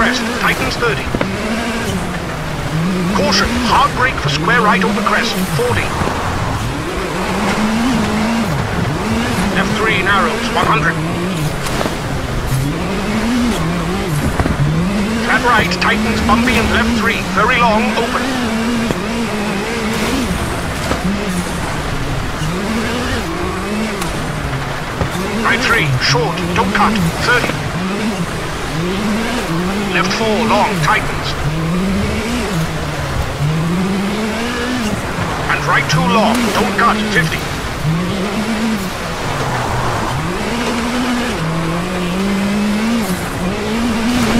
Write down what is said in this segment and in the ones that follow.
crest, tightens 30. Caution, hard brake for square right over crest, 40. Left 3 narrows, 100. Flat right, tightens, bumpy and left 3, very long, open. Right 3, short, don't cut, 30. Left 4, long, tightens. And right 2, long, don't cut, 50.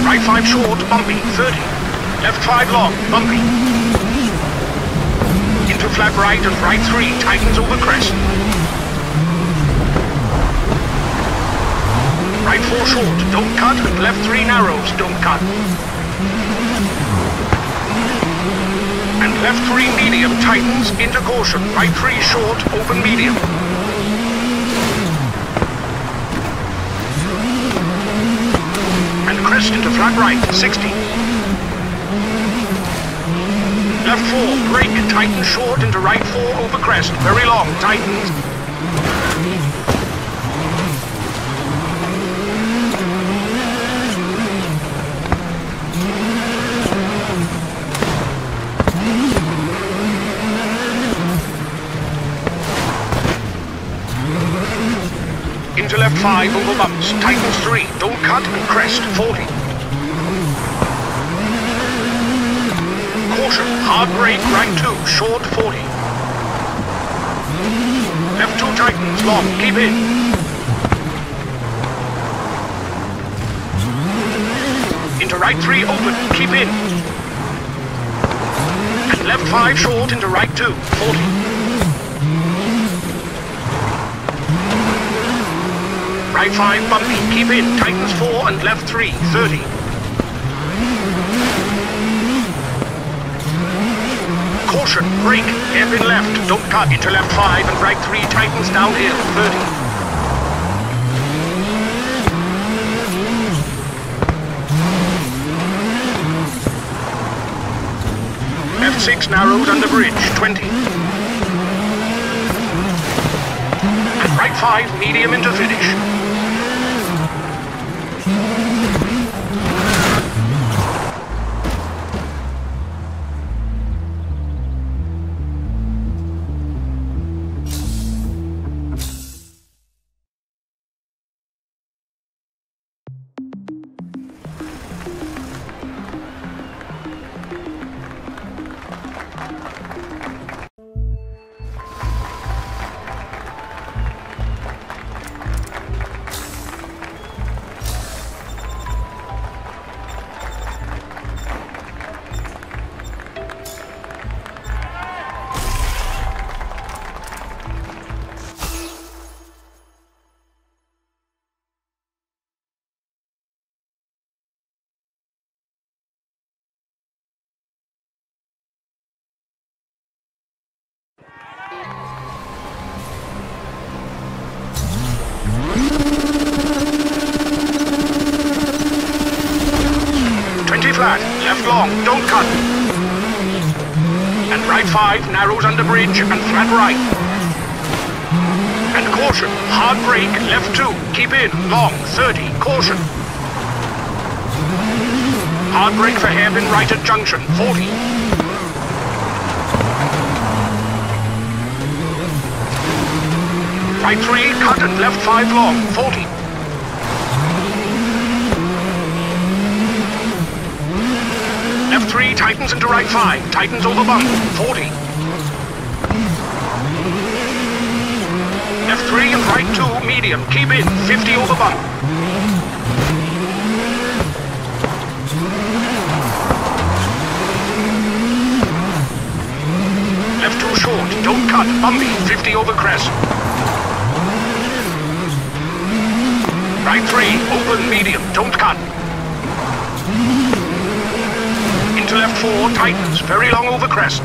Right 5, short, bumpy, 30. Left 5, long, bumpy. Into flat right and right 3, tightens over crest. Right 4 short, don't cut, and left 3 narrows, don't cut. And left 3 medium tightens into caution, right 3 short, open medium. And crest into flat right, 60. Left 4, brake, tighten short into right 4 over crest, very long, tightens. Into left 5 over bumps, tightens 3, don't cut and crest, 40. Caution, hard brake, right 2, short, 40. Left 2 tightens, long, keep in. Into right 3 open, keep in. And left 5 short into right 2, 40. Right 5 bumpy, keep in, tightens 4 and left 3, 30. Caution, brake, air in left, don't cut into left 5 and right 3 tightens downhill, 30. Left 6 narrows under bridge, 20. And right 5 medium into finish. Left long, don't cut. And right 5 narrows under bridge and flat right. And caution, hard brake, left 2, keep in, long, 30, caution. Hard brake for hairpin right at junction, 40. Right 3, cut and left 5 long, 40. Left 3 tightens into right 5, tightens over bump, 40. Left 3 and right 2, medium, keep in, 50 over bump. Left 2 short, don't cut, bumpy, 50 over crest. Right 3, open, medium, don't cut. Left 4 tightens, very long over crest.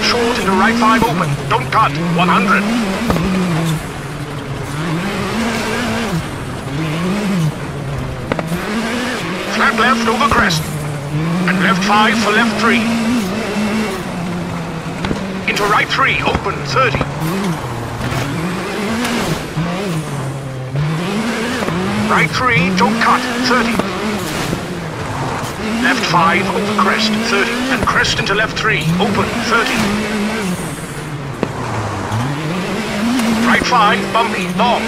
right short into right 5 open. Don't cut. 100. Flat left over crest. And left 5 for left 3. Into right 3 open. 30. Right 3, don't cut, 30. Left 5, over crest, 30. And crest into left 3, open, 30. Right 5, bumpy, long.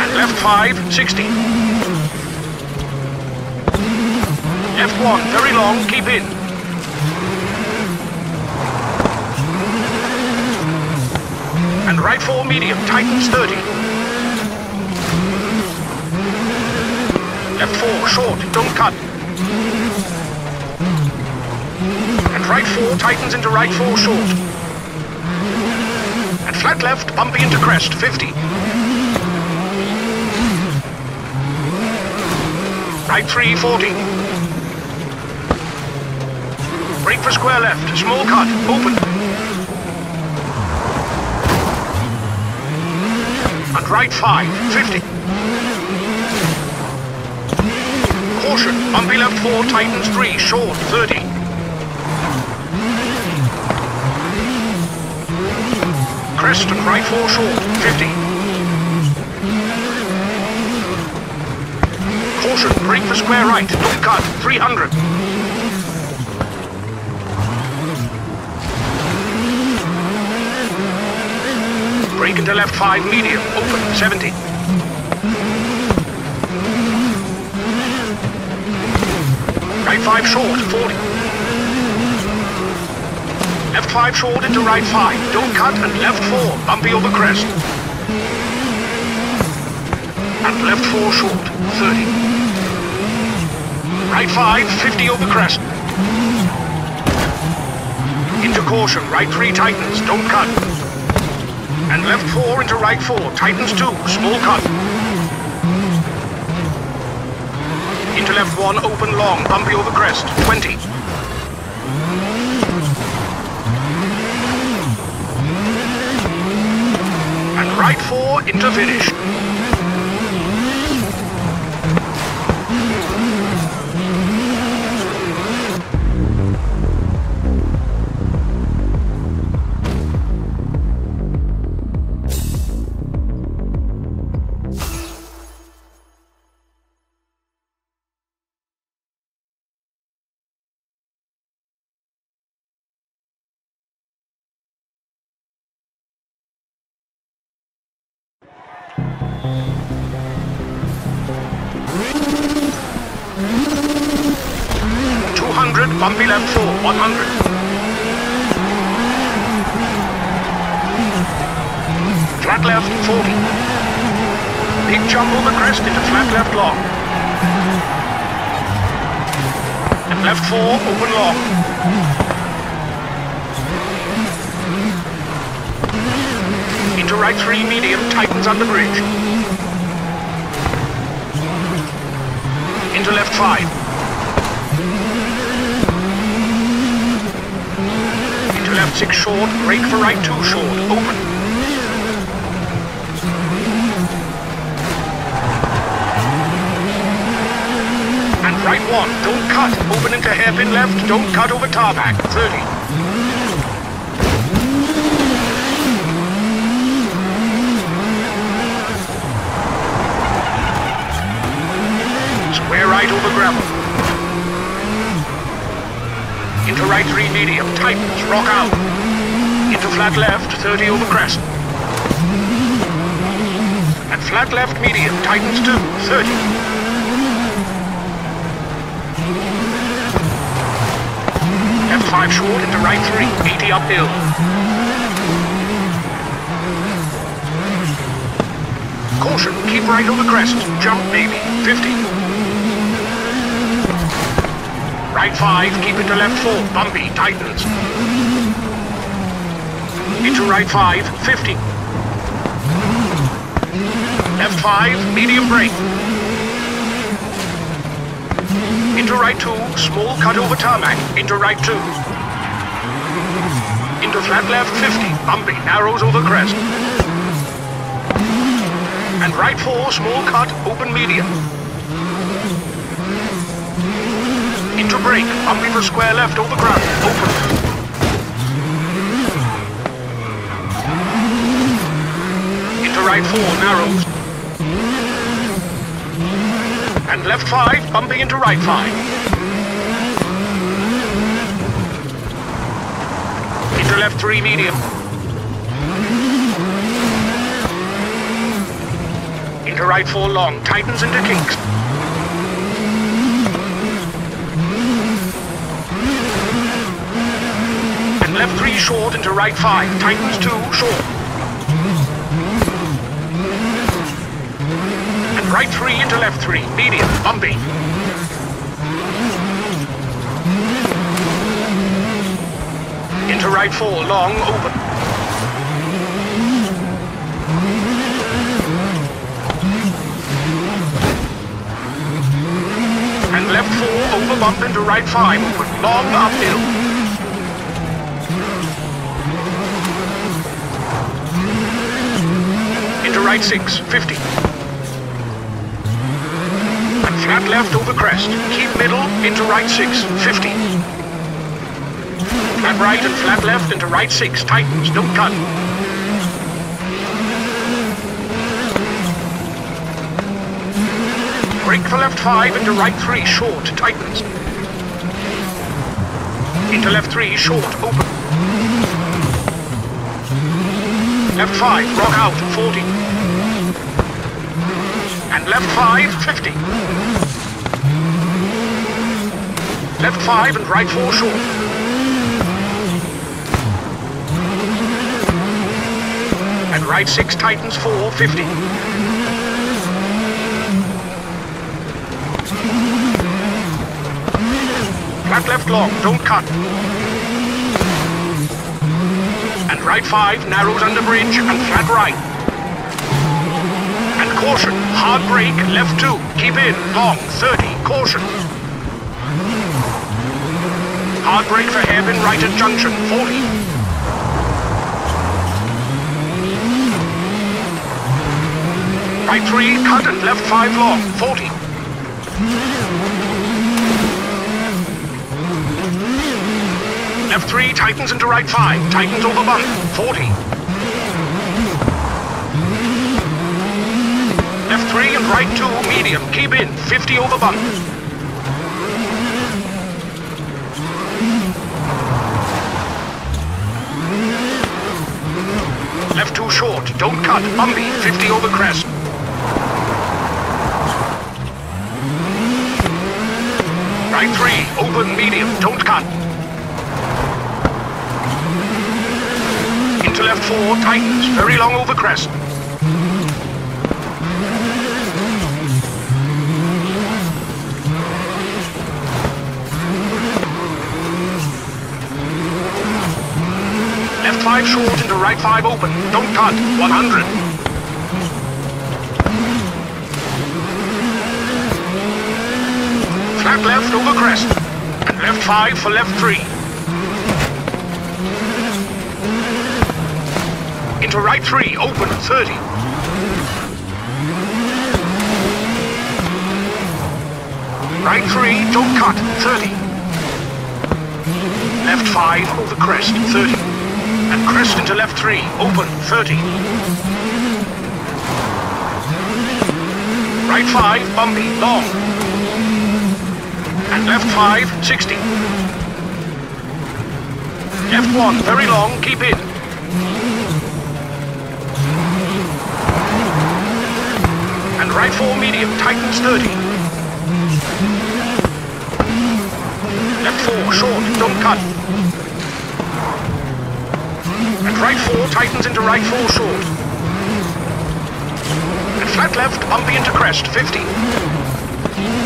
And left 5, 60. Left 1, very long, keep in. And right 4, medium, tightens, 30. Left 4, short, don't cut. And right 4 tightens into right 4, short. And flat left, bumpy into crest, 50. Right 3, 40. Break for square left, small cut, open. And right 5, 50. Caution, bumpy left 4, tightens 3, short, 30. Crest and right 4, short, 50. Caution, break for square right, don't cut, 300. Break into left 5, medium, open, 70. Right 5 short, 40. Left 5 short into right 5. Don't cut and left 4. Bumpy over crest. And left 4 short, 30. Right 5, 50 over crest. Into caution, right 3 tightens, don't cut. And left 4 into right 4, tightens 2, small cut. Into left 1, open long, bumpy over crest, 20. And right 4, into finish. Bumpy left 4, 100. Flat left, 40. Big jump over crest into flat left long. And left 4, open long. Into right 3, medium, tightens under bridge. Into left 5. Left 6 short, break for right 2 short, open. And right 1, don't cut, open into hairpin left, don't cut over tarback, 30. Square right over gravel. Into right 3 medium, tightens, rock out. Into flat left, 30 over crest. And flat left medium, tightens 2, 30. Left 5 short into right 3, 80 uphill. Caution, keep right over crest, jump maybe, 50. Right 5, keep it to left 4, bumpy, tightens. Into right 5, 50. Left 5, medium break. Into right 2, small cut over tarmac, into right 2. Into flat left 50, bumpy, narrows over crest. And right 4, small cut, open medium. Into brake, bumpy for square left over ground, open. Right 4, narrows. And left 5, bumping into right 5. Into left 3, medium. Into right 4, long. Tightens into kinks. And left 3, short into right 5. Tightens 2, short. Right 3 into left 3, medium, bumpy. Into right 4, long, open. And left 4, over bump into right 5, open, long, uphill. Into right 6, 50. Flat left over crest, keep middle, into right 6, 50. Flat right and flat left into right 6, tightens, don't cut. Brake for left 5 into right 3, short, tightens. Into left 3, short, open. Left 5, rock out, 40. And left 5, 50. Left 5 and right 4 short. And right 6 tightens 4, 50. Flat left long, don't cut. And right 5 narrows under bridge and flat right. And caution, hard brake, left 2, keep in, long, 30, caution. Hard brake for hairpin right at junction, 40. Right 3, cut and left 5 long, 40. Left 3, tightens into right 5, tightens over bump, 40. Left 3 and right 2, medium, keep in, 50 over bump. Left 2 short, don't cut, bumpy, 50 over crest. Right 3, open, medium, don't cut. Into left 4, tightens, very long over crest. Left 5 short into right 5 open. Don't cut. 100. Flat left over crest. And left 5 for left 3. Into right 3 open. 30. Right 3 don't cut. 30. Left 5 over crest. 30. And crest into left 3, open, 30. Right 5, bumpy, long. And left 5, 60. Left 1, very long, keep in. And right 4, medium, tightens, 30. Left 4, short, don't cut. And right 4 tightens into right 4 short. And flat left, bumpy into crest, 50.